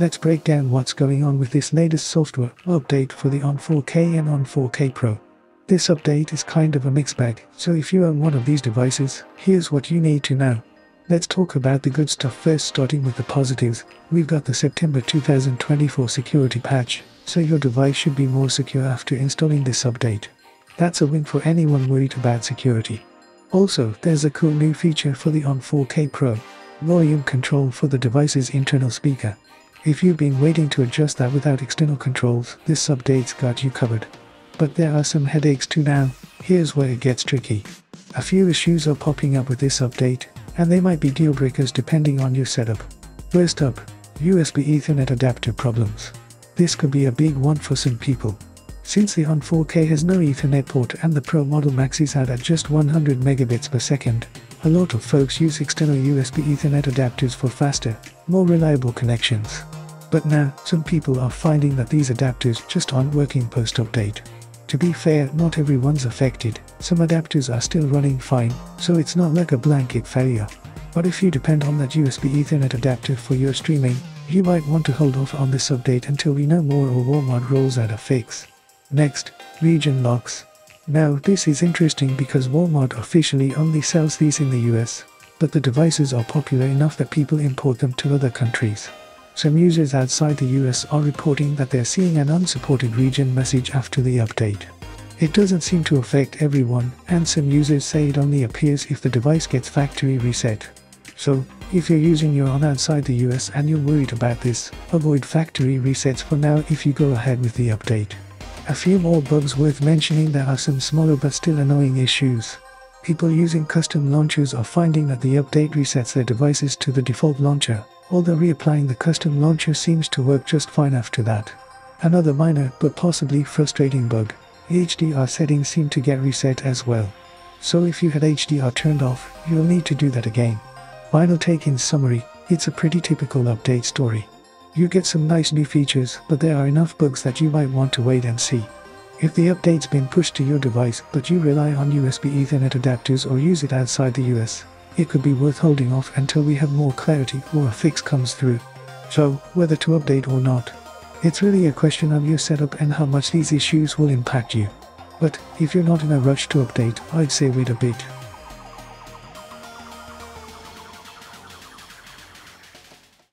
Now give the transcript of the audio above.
Let's break down what's going on with this latest software update for the Onn 4K and Onn 4K Pro. This update is kind of a mixed bag, so if you own one of these devices, here's what you need to know. Let's talk about the good stuff first, starting with the positives. We've got the September 2024 security patch, so your device should be more secure after installing this update. That's a win for anyone worried about security. Also, there's a cool new feature for the Onn 4K Pro: volume control for the device's internal speaker. If you've been waiting to adjust that without external controls, this update's got you covered. But there are some headaches too now. Here's where it gets tricky. A few issues are popping up with this update, and they might be deal breakers depending on your setup. First up, USB Ethernet adapter problems. This could be a big one for some people. Since the Onn 4K has no Ethernet port and the Pro model maxes out at just 100 megabits per second, a lot of folks use external USB Ethernet adapters for faster, more reliable connections. But now, some people are finding that these adapters just aren't working post-update. To be fair, not everyone's affected. Some adapters are still running fine, so it's not like a blanket failure. But if you depend on that USB Ethernet adapter for your streaming, you might want to hold off on this update until we know more or Walmart rolls out a fix. Next, region locks. Now, this is interesting because Walmart officially only sells these in the US, but the devices are popular enough that people import them to other countries. Some users outside the US are reporting that they're seeing an unsupported region message after the update. It doesn't seem to affect everyone, and some users say it only appears if the device gets factory reset. So, if you're using your Onn outside the US and you're worried about this, avoid factory resets for now if you go ahead with the update. A few more bugs worth mentioning. There are some smaller but still annoying issues. People using custom launchers are finding that the update resets their devices to the default launcher, although reapplying the custom launcher seems to work just fine after that. Another minor but possibly frustrating bug: HDR settings seem to get reset as well. So if you had HDR turned off, you'll need to do that again. Final take: in summary, it's a pretty typical update story. You get some nice new features, but there are enough bugs that you might want to wait and see. If the update's been pushed to your device but you rely on USB Ethernet adapters or use it outside the US, it could be worth holding off until we have more clarity or a fix comes through. So, whether to update or not, it's really a question of your setup and how much these issues will impact you. But if you're not in a rush to update, I'd say wait a bit.